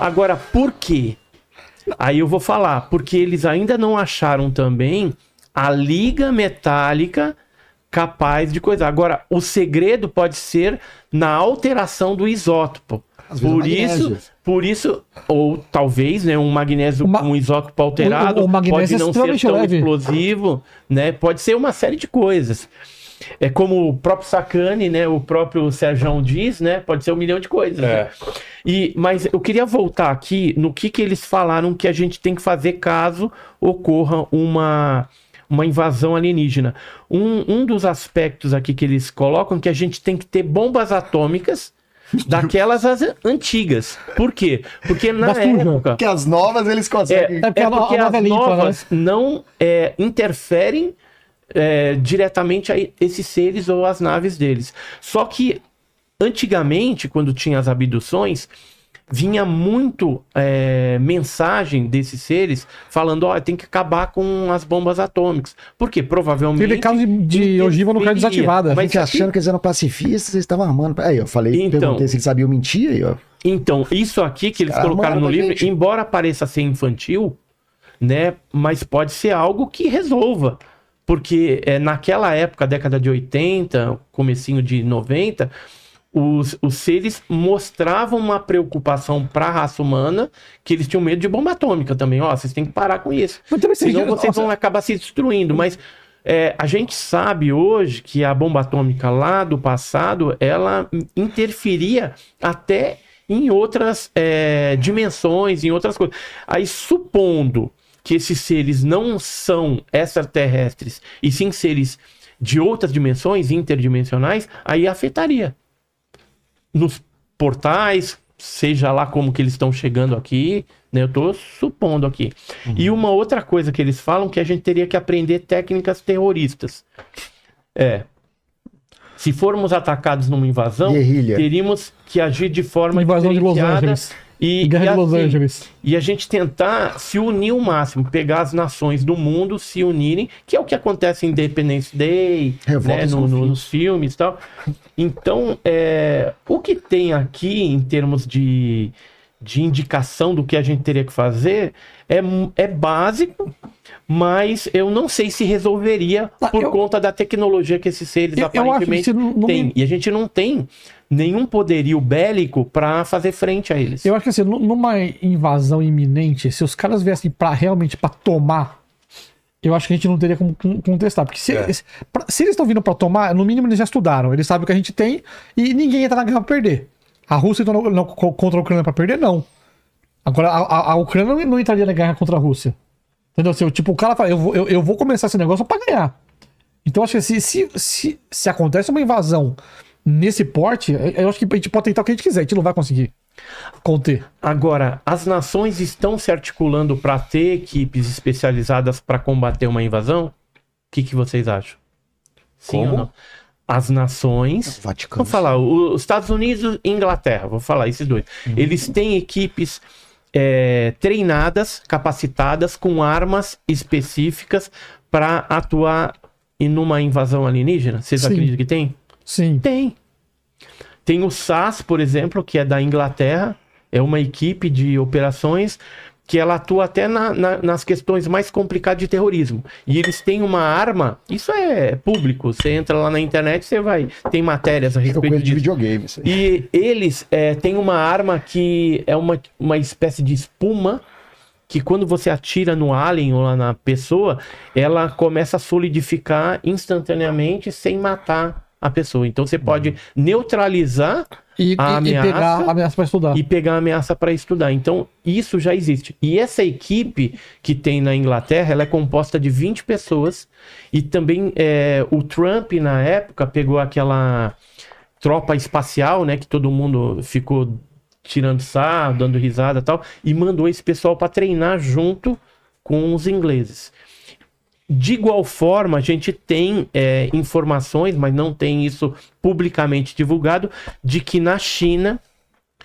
Agora, por quê? Aí eu vou falar, porque eles ainda não acharam também a liga metálica capaz de coisar. Agora, o segredo pode ser na alteração do isótopo. Por isso, ou talvez, né, um magnésio com um isótopo alterado pode não ser tão explosivo, né? Pode ser uma série de coisas. É como o próprio Sacani, né? O próprio Serjão diz, né? Pode ser um milhão de coisas. É. Né? Mas eu queria voltar aqui no que eles falaram que a gente tem que fazer caso ocorra uma invasão alienígena. Um dos aspectos aqui que eles colocam é que a gente tem que ter bombas atômicas daquelas antigas. Por quê? Porque na época... Porque as novas eles conseguem... porque as novas não interferem diretamente a esses seres ou as naves deles. Só que antigamente, quando tinha as abduções, vinha muito mensagem desses seres falando, ó, tem que acabar com as bombas atômicas. Por quê? Provavelmente... Teve caso de ogiva nuclear desativada. Mas achando que eles eram pacifistas, eles estavam armando. Aí eu falei, então, perguntei se eles sabiam mentir. Aí, ó. Então, isso aqui que eles colocaram no livro, embora pareça ser infantil, né, mas pode ser algo que resolva. Porque naquela época, década de 80, comecinho de 90... Os seres mostravam uma preocupação para a raça humana que eles tinham medo de bomba atômica também. Ó, vocês têm que parar com isso. Senão vocês vão acabar se destruindo. Mas a gente sabe hoje que a bomba atômica lá do passado, ela interferia até em outras dimensões, em outras coisas. Aí, supondo que esses seres não são extraterrestres e sim seres de outras dimensões, interdimensionais, aí afetaria. Nos portais, seja lá como que eles estão chegando aqui, né? Eu tô supondo aqui. Uhum. E uma outra coisa que eles falam que a gente teria que aprender técnicas terroristas. Se formos atacados numa invasão, teríamos que agir de forma diferenciada e a gente tentar se unir o máximo, pegar as nações do mundo, se unirem, que é o que acontece em Independence Day, né, nos filmes e tal. Então, o que tem aqui em termos de indicação do que a gente teria que fazer é básico, mas eu não sei se resolveria por conta da tecnologia que esses seres aparentemente têm. E a gente não tem nenhum poderio bélico para fazer frente a eles. Eu acho que assim, numa invasão iminente, se os caras viessem realmente para tomar, eu acho que a gente não teria como contestar. Porque se eles estão vindo para tomar, no mínimo eles já estudaram, eles sabem o que a gente tem e ninguém entra na guerra pra perder. A Rússia entrou contra a Ucrânia para perder, não. Agora, a Ucrânia não entraria na guerra contra a Rússia. Entendeu? Assim, tipo, o cara fala, eu vou começar esse negócio para ganhar. Então, acho que se acontece uma invasão nesse porte, eu acho que a gente pode tentar o que a gente quiser, a gente não vai conseguir conter. Agora, as nações estão se articulando para ter equipes especializadas para combater uma invasão? O que vocês acham? Sim ou não? As nações, vou falar, os Estados Unidos e Inglaterra, vou falar esses dois, eles têm equipes treinadas, capacitadas, com armas específicas para atuar em uma invasão alienígena? Vocês acreditam que tem? Sim. Tem. Tem o SAS, por exemplo, que é da Inglaterra, é uma equipe de operações que ela atua até nas questões mais complicadas de terrorismo. E eles têm uma arma, isso é público, você entra lá na internet, você vai, tem matérias a respeito disso. De videogame, isso aí. E eles têm uma arma que é uma espécie de espuma, que quando você atira no alien ou lá na pessoa, ela começa a solidificar instantaneamente sem matar a pessoa. Então você pode neutralizar a ameaça, e pegar a ameaça para estudar. Então, isso já existe. E essa equipe que tem na Inglaterra, ela é composta de 20 pessoas. E também o Trump, na época, pegou aquela tropa espacial, né? Que todo mundo ficou tirando sarro, dando risada e tal. E mandou esse pessoal para treinar junto com os ingleses. De igual forma, a gente tem informações, mas não tem isso publicamente divulgado, de que na China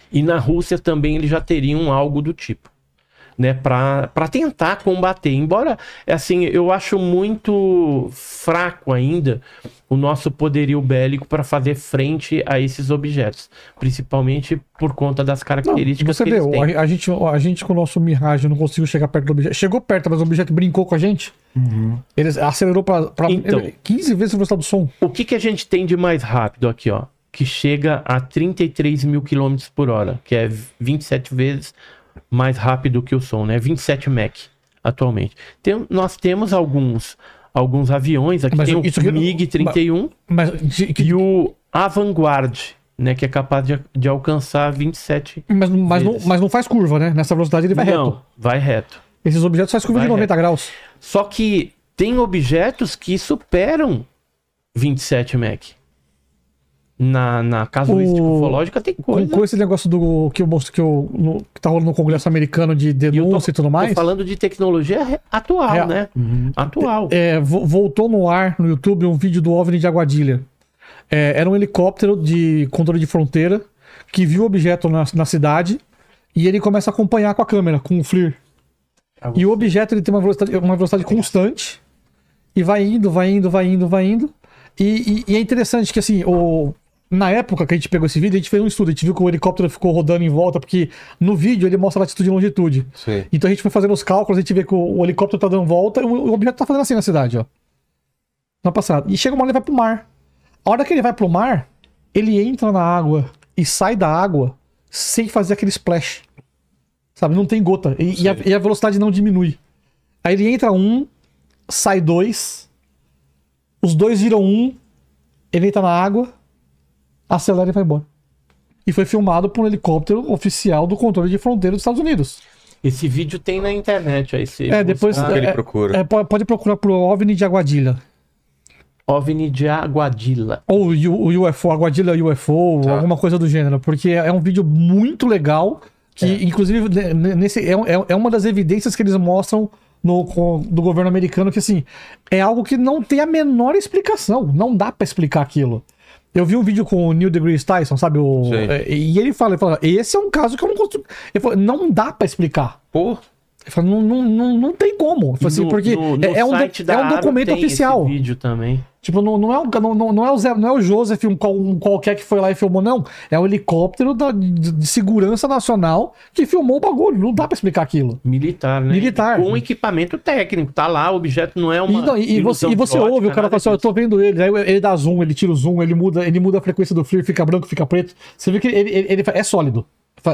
e na Rússia também eles já teriam algo do tipo. né, para tentar combater. Embora, assim, eu acho muito fraco ainda o nosso poderio bélico para fazer frente a esses objetos, principalmente por conta das características. Não, você vê, a gente com o nosso Mirage não conseguiu chegar perto do objeto. Chegou perto, mas o objeto brincou com a gente. Uhum. Ele acelerou para então, 15 vezes a velocidade do som. O que a gente tem de mais rápido aqui, ó? Que chega a 33.000 km/h, que é 27 vezes mais rápido que o som, né? 27 Mach atualmente. Nós temos alguns aviões aqui, tem o MIG-31 e o Avant-Guard, né, que é capaz de alcançar 27 mas não faz curva, né? Nessa velocidade ele vai reto. Vai reto. Esses objetos fazem curva de 90 graus. Só que tem objetos que superam 27 Mach. Na casuística ufológica tem coisa. Com esse negócio do que tá rolando no Congresso americano de denúncia e tudo mais. Tô falando de tecnologia atual, né? Uhum. Atual. Voltou no ar no YouTube um vídeo do OVNI de Aguadilha. Era um helicóptero de controle de fronteira que viu o objeto na cidade e ele começa a acompanhar com a câmera, com o FLIR. E o objeto ele tem uma velocidade constante e vai indo. E é interessante que assim, na época que a gente pegou esse vídeo, a gente fez um estudo, a gente viu que o helicóptero ficou rodando em volta, porque no vídeo ele mostra latitude e longitude. Sim. Então a gente foi fazendo os cálculos, a gente vê que o helicóptero tá dando volta e o objeto tá fazendo assim na cidade, ó. Na passada. E chega uma hora ele vai pro mar. A hora que ele vai pro mar, ele entra na água e sai da água sem fazer aquele splash. Sabe? Não tem gota. E a velocidade não diminui. Aí ele entra um, sai dois, os dois viram um, ele entra na água, acelera e vai embora. E foi filmado por um helicóptero oficial do controle de fronteira dos Estados Unidos. Esse vídeo tem na internet, aí você depois que ele procura. Pode procurar por OVNI de Aguadilha. OVNI de Aguadilha. Ou UFO, Aguadilha UFO, tá, alguma coisa do gênero, porque é um vídeo muito legal, que inclusive é uma das evidências que eles mostram do governo americano, que assim, é algo que não tem a menor explicação, não dá pra explicar aquilo. Eu vi um vídeo com o Neil deGrasse Tyson, sabe? E ele fala, esse é um caso que eu não consigo... Ele falou, não dá pra explicar. Pô. Ele falou, não tem como. Falei, assim, porque é um documento oficial. Esse vídeo também. Tipo, não é o Joseph, qualquer que foi lá e filmou, não. É o helicóptero de segurança nacional que filmou o bagulho. Não dá pra explicar aquilo. Militar, né? Militar. Com equipamento técnico. Tá lá, o objeto não é uma... E você ouve o cara falar assim, eu tô vendo ele. Aí ele dá zoom, ele tira o zoom, ele muda a frequência do FLIR, fica branco, fica preto. Você vê que ele é sólido.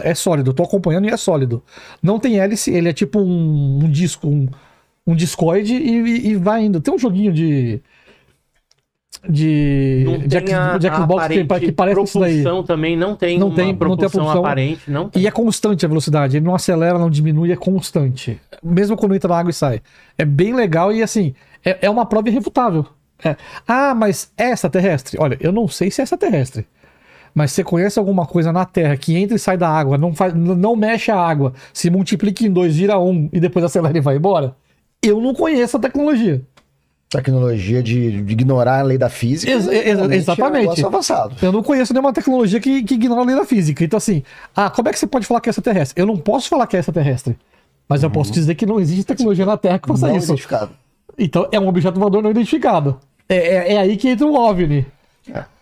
É sólido, eu tô acompanhando e é sólido. Não tem hélice, ele é tipo um disco, um discoide e vai indo. Tem um joguinho de Jackbox que parece isso daí. Também não tem propulsão aparente. Não tem. E é constante a velocidade. Ele não acelera, não diminui, é constante. Mesmo quando entra na água e sai. É bem legal e assim, é uma prova irrefutável. Ah, mas é extraterrestre? Olha, eu não sei se é extraterrestre. Mas você conhece alguma coisa na Terra que entra e sai da água, não mexe a água, se multiplica em 2, vira 1 e depois acelera e vai embora? Eu não conheço a tecnologia. Tecnologia de ignorar a lei da física. Exatamente. É um avançado. Eu não conheço nenhuma tecnologia que ignora a lei da física. Então assim, como é que você pode falar que é extraterrestre? Eu não posso falar que é extraterrestre, mas eu posso dizer que não existe tecnologia na Terra que faça isso. Não identificado. Então é um objeto voador não identificado. É aí que entra o OVNI.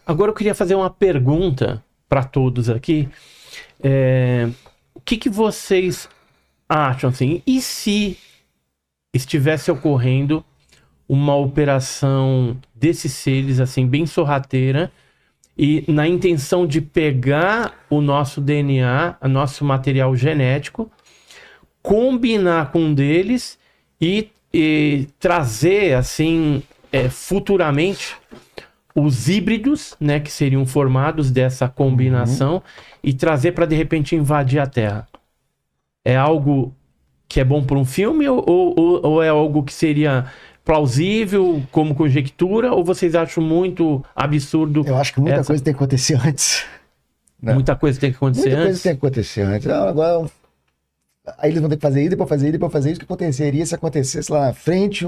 Agora eu queria fazer uma pergunta para todos aqui. O que vocês acham assim? E se estivesse ocorrendo uma operação desses seres, assim, bem sorrateira, e na intenção de pegar o nosso DNA, o nosso material genético, combinar com um deles e trazer, assim, futuramente os híbridos, né, que seriam formados dessa combinação, e trazer para, de repente, invadir a Terra? É algo que é bom para um filme ou é algo que seria plausível como conjectura, ou vocês acham muito absurdo? Eu acho que muita coisa tem que acontecer antes. Não. Muita coisa tem que acontecer antes. Não, agora, aí eles vão ter que fazer isso, depois fazer isso. O que aconteceria se acontecesse lá na frente?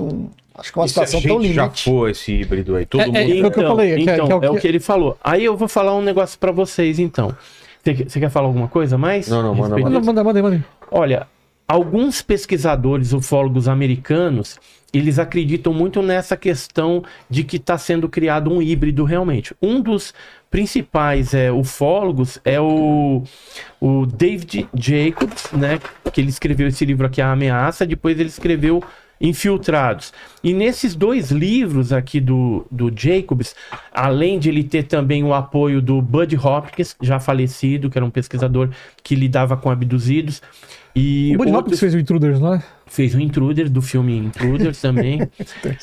Acho que uma situação tão limite. Já foi esse híbrido aí, todo mundo. É o que ele falou. Aí eu vou falar um negócio para vocês, então. Você quer falar alguma coisa mais? Não, manda. Olha, Alguns pesquisadores ufólogos americanos, eles acreditam muito nessa questão de que está sendo criado um híbrido realmente. Um dos principais ufólogos é o David Jacobs, né, que ele escreveu esse livro aqui, A Ameaça, depois ele escreveu Infiltrados. E nesses dois livros aqui do Jacobs, além de ele ter também o apoio do Buddy Hopkins, já falecido, que era um pesquisador que lidava com abduzidos. E o Buddy Hopkins fez o Intruders, não é? Fez o Intruders, do filme Intruders também.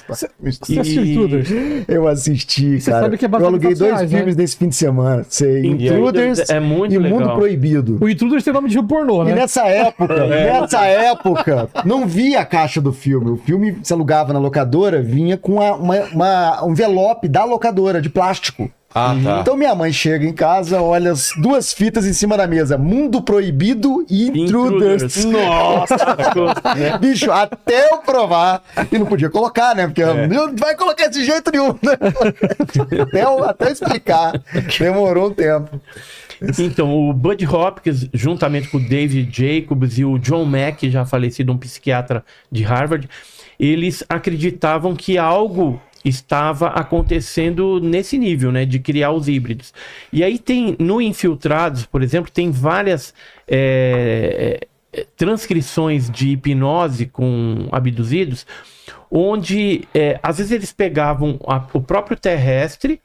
Você assistiu Intruders? Eu assisti, você cara. Sabe que é eu aluguei dois filmes nesse fim de semana. Sei, Intruders é muito e legal. Mundo Proibido. O Intruders tem nome de pornô, né? E nessa época, não via a caixa do filme. O filme se alugava na locadora, vinha com um envelope da locadora, de plástico. Ah, tá. Então minha mãe chega em casa, olha as duas fitas em cima da mesa, Mundo Proibido e Intruders. Nossa! Bicho, até eu provar. E não podia colocar, né? Porque não vai colocar de jeito nenhum. Né? até explicar. Demorou um tempo. Então, o Buddy Hopkins, juntamente com o David Jacobs e o John Mack, já falecido, um psiquiatra de Harvard, eles acreditavam que algo estava acontecendo nesse nível, né, de criar os híbridos. E aí tem, no Infiltrados, por exemplo, tem várias transcrições de hipnose com abduzidos, onde às vezes eles pegavam o próprio terrestre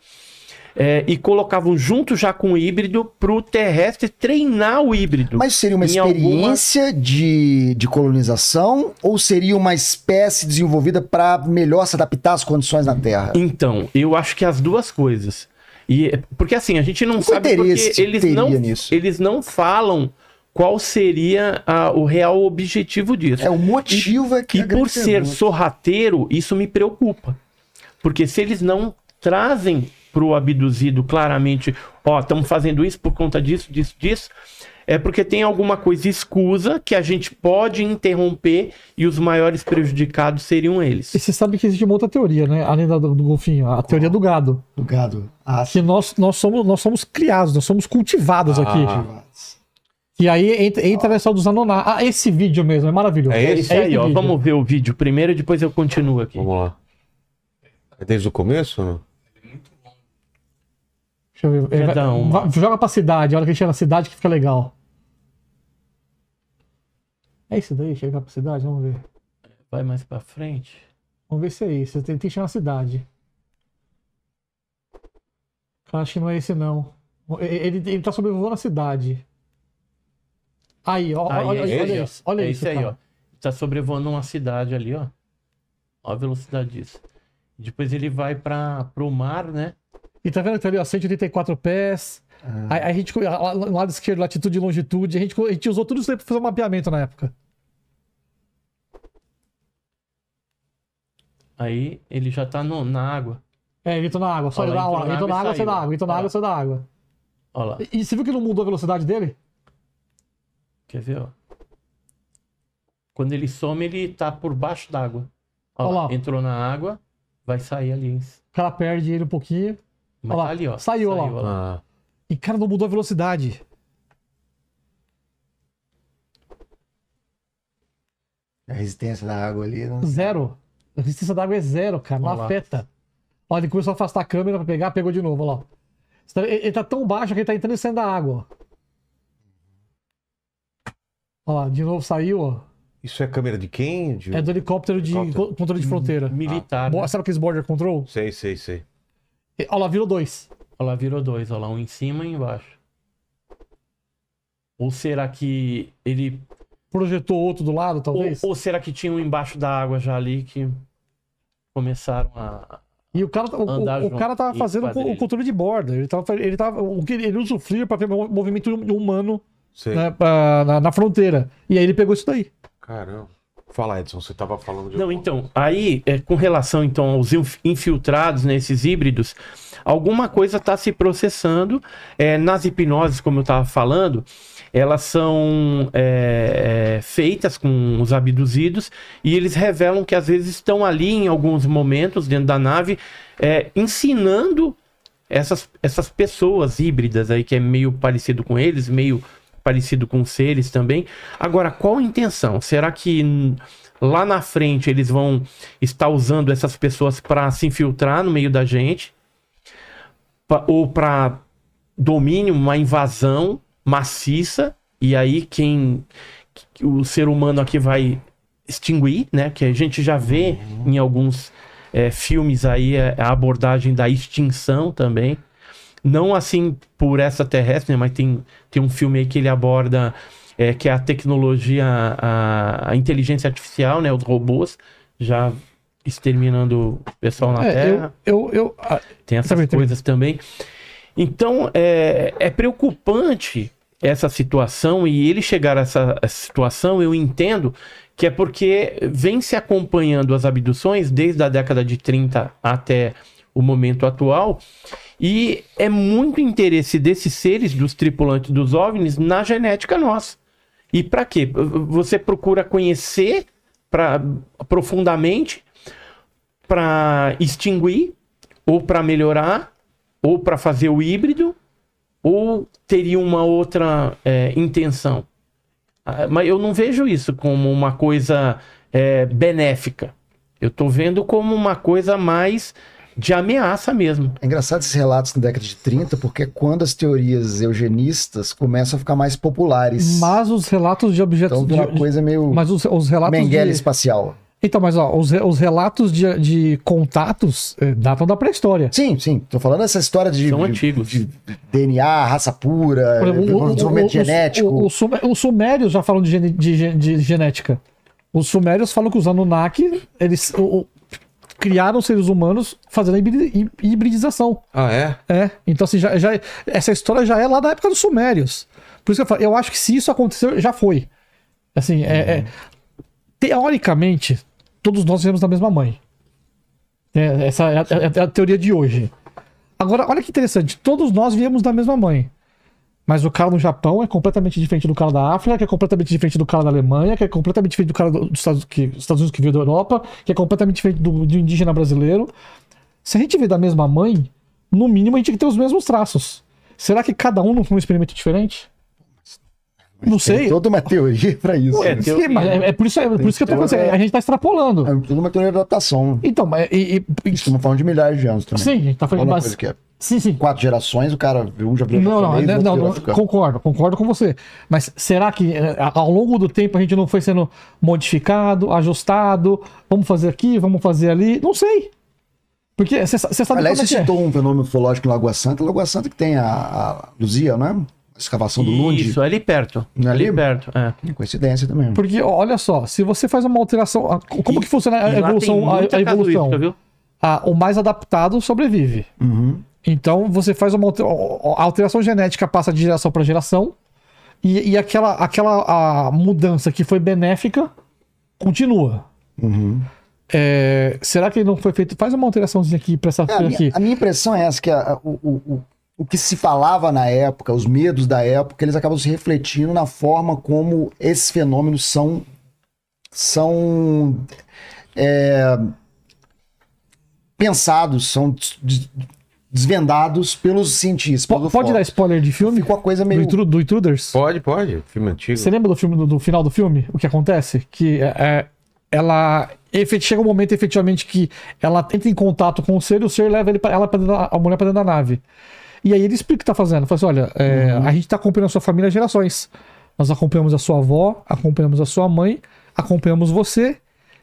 e colocavam junto já com o híbrido para o terrestre treinar o híbrido. Mas seria uma experiência de colonização ou seria uma espécie desenvolvida para melhor se adaptar às condições na Terra? Então, eu acho que as duas coisas. Porque assim, a gente não sabe porque eles não falam qual seria o real objetivo disso. É, o motivo é que... E por ser sorrateiro, isso me preocupa. Porque se eles não trazem para o abduzido claramente, ó, estamos fazendo isso por conta disso, disso, disso, é porque tem alguma coisa escusa que a gente pode interromper e os maiores prejudicados seriam eles. E você sabe que existe uma outra teoria, né? Além do golfinho, a teoria do gado. Do gado. Ah, que nós somos criados, nós somos cultivados aqui. E aí entra nessa dos Anoná. Ah, esse vídeo mesmo, é maravilhoso. É esse aí, ó. Vamos ver o vídeo primeiro e depois eu continuo aqui. Vamos lá. É desde o começo ou não? Deixa eu ver. Joga pra cidade, a hora que chega na cidade que fica legal. É isso daí, chegar pra cidade? Vamos ver. Vai mais pra frente. Vamos ver se é isso. Tem que chegar na cidade. Eu acho que não é esse não. Ele tá sobrevoando a cidade. Aí, ó. Olha isso. Olha isso aí, ó. Tá sobrevoando uma cidade ali, ó. Olha a velocidade disso. Depois ele vai pro mar, né? E tá vendo que tá ali, ó, 184 pés. Aí a gente, no lado esquerdo, latitude e longitude. A gente usou tudo isso aí pra fazer um mapeamento na época. Aí ele já tá na água. É, ele entrou na água. Só entrou na água, saiu da água. Entrou na água, saiu da água. Olha lá. E você viu que não mudou a velocidade dele? Quer ver, ó? Quando ele some, ele tá por baixo d'água. Olha lá. Entrou na água, vai sair ali, hein? O cara perde ele um pouquinho. Olha lá, ali, ó. Saiu lá. E cara, não mudou a velocidade. A resistência da água ali, né? Zero. A resistência da água é zero, cara. Não afeta. Olha, ele começou a afastar a câmera pra pegar, pegou de novo, olha lá. Ele tá tão baixo que ele tá entrando e saindo da água. Olha lá, de novo saiu, ó. Isso é câmera de quem? É do helicóptero de controle de fronteira. Militar. Né? Sabe o que é border control? Sei. Olha lá, virou dois. Olha lá, virou dois. Olha lá, um em cima e embaixo. Ou será que ele... projetou outro do lado, talvez? Ou será que tinha um embaixo da água já ali que começaram a... E o cara, tava fazendo o controle de borda. Ele usa o FLIR para ver o movimento humano, né, na fronteira. E aí ele pegou isso daí. Caramba. Fala, Edson, você estava falando de... Não, então, aí, com relação então aos infiltrados, né, esses híbridos, alguma coisa está se processando. Nas hipnoses, como eu estava falando, elas são feitas com os abduzidos e eles revelam que às vezes estão ali em alguns momentos dentro da nave ensinando essas pessoas híbridas aí, que é meio parecido com eles, meio parecido com seres também. Agora, qual a intenção? Será que lá na frente eles vão estar usando essas pessoas para se infiltrar no meio da gente? Ou para domínio, uma invasão maciça, e aí o ser humano aqui vai extinguir, né? Que a gente já vê em alguns filmes aí a abordagem da extinção também. Não assim por extraterrestre, né? Mas tem um filme aí que ele aborda que é a tecnologia, a inteligência artificial, né? Os robôs já exterminando o pessoal na Terra. Tem essas coisas também. Então, é preocupante essa situação, e ele chegar a essa situação, eu entendo que é porque vem se acompanhando as abduções desde a década de 30 até o momento atual, e é muito interesse desses seres, dos tripulantes dos OVNIs, na genética nossa. E para quê? Você procura conhecer profundamente para extinguir, ou para melhorar, ou para fazer o híbrido, ou teria uma outra intenção. Mas eu não vejo isso como uma coisa benéfica. Eu estou vendo como uma coisa mais de ameaça mesmo. É engraçado esses relatos na década de 30, porque é quando as teorias eugenistas começam a ficar mais populares. Mas os relatos de objetos... Então, uma coisa meio... Mas os relatos Mengele de... espacial. Então, mas ó, os relatos de contatos datam da pré-história. Sim, sim. Tô falando essa história de DNA, raça pura, desenvolvimento genético. Os sumérios já falam de genética. Os sumérios falam que os Anunnaki, eles criaram seres humanos fazendo a hibridização. Ah, é? É. Então, assim, essa história já é lá da época dos sumérios. Por isso que eu falo, eu acho que se isso aconteceu, já foi. Assim, teoricamente, todos nós viemos da mesma mãe. Essa é a teoria de hoje. Agora, olha que interessante. Todos nós viemos da mesma mãe. Mas o cara no Japão é completamente diferente do cara da África, que é completamente diferente do cara da Alemanha, que é completamente diferente do cara dos Estados Unidos, que veio da Europa, que é completamente diferente do indígena brasileiro. Se a gente veio da mesma mãe, no mínimo a gente tem que ter os mesmos traços. Será que cada um não foi um experimento diferente? Não sei. Tem toda uma teoria pra isso. Por isso que eu tô falando assim, a gente tá extrapolando. É toda uma teoria de adaptação. Então, estamos falando de milhares de anos também. Sim, a gente tá falando de base. Sim, sim. 4 gerações, o cara um já viu. Não, concordo com você. Mas será que ao longo do tempo a gente não foi sendo modificado, ajustado? Vamos fazer aqui, vamos fazer ali? Não sei. Porque você sabe. Aliás, você citou um fenômeno ufológico em Lagoa Santa que tem a Luzia, não é? Escavação do Lund. Isso, ali perto. Ali perto, é. Coincidência também. Porque, olha só, se você faz uma alteração... Como que funciona a evolução? A evolução. Viu? O mais adaptado sobrevive. Uhum. Então, você faz uma alteração genética, passa de geração para geração, e aquela mudança que foi benéfica continua. Uhum. Será que não foi feito... Faz uma alteraçãozinha aqui para essa... A minha impressão é essa, que o que se falava na época, os medos da época, eles acabam se refletindo na forma como esses fenômenos são pensados, são desvendados pelos cientistas. Pode dar spoiler de filme? Ficou uma coisa meio... Do Intruders? Pode. Filme antigo. Você lembra do filme, do final do filme? O que acontece? Que ela... Chega um momento, efetivamente, que ela entra em contato com o ser leva a mulher pra dentro da nave. E aí ele explica o que tá fazendo. Fala assim, olha, a gente tá acompanhando a sua família há gerações. Nós acompanhamos a sua avó, acompanhamos a sua mãe, acompanhamos você,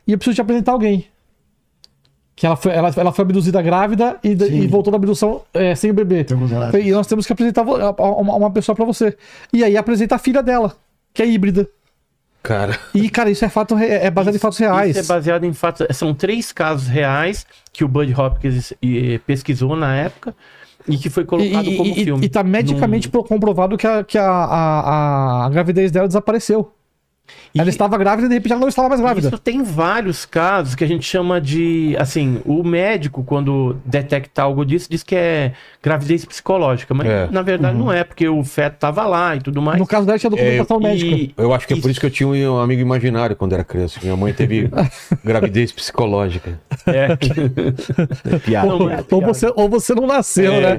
e eu preciso te apresentar alguém. Que ela foi abduzida grávida e voltou da abdução sem o bebê. E nós temos que apresentar uma pessoa pra você. E aí apresenta a filha dela, que é híbrida. Cara. E, cara, isso é baseado em fatos reais. Isso é baseado em fatos... São 3 casos reais que o Buddy Hopkins pesquisou na época... E que foi colocado como filme. E tá medicamente comprovado que a gravidez dela desapareceu. Ela estava grávida e de repente ela não estava mais grávida. Isso tem vários casos que a gente chama de... Assim, o médico, quando detecta algo disso, diz que é gravidez psicológica. Mas, na verdade, não é, porque o feto estava lá e tudo mais. No caso dela, tinha documentação médica. Eu acho que é por isso que eu tinha um amigo imaginário quando era criança. Minha mãe teve gravidez psicológica. É piada. Ou você não nasceu, né?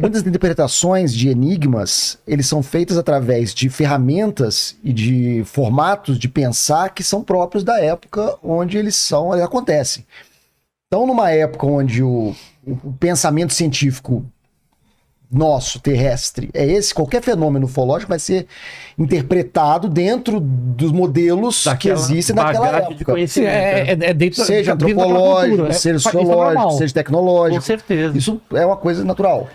Muitas interpretações de enigmas, eles são feitas através de ferramentas e de formatos de pensar que são próprios da época onde eles acontecem. Então, numa época onde o pensamento científico nosso, terrestre, é esse, qualquer fenômeno ufológico vai ser interpretado dentro dos modelos que existem naquela época. Seja antropológico, seja sociológico, seja tecnológico. Com certeza. Isso é uma coisa natural.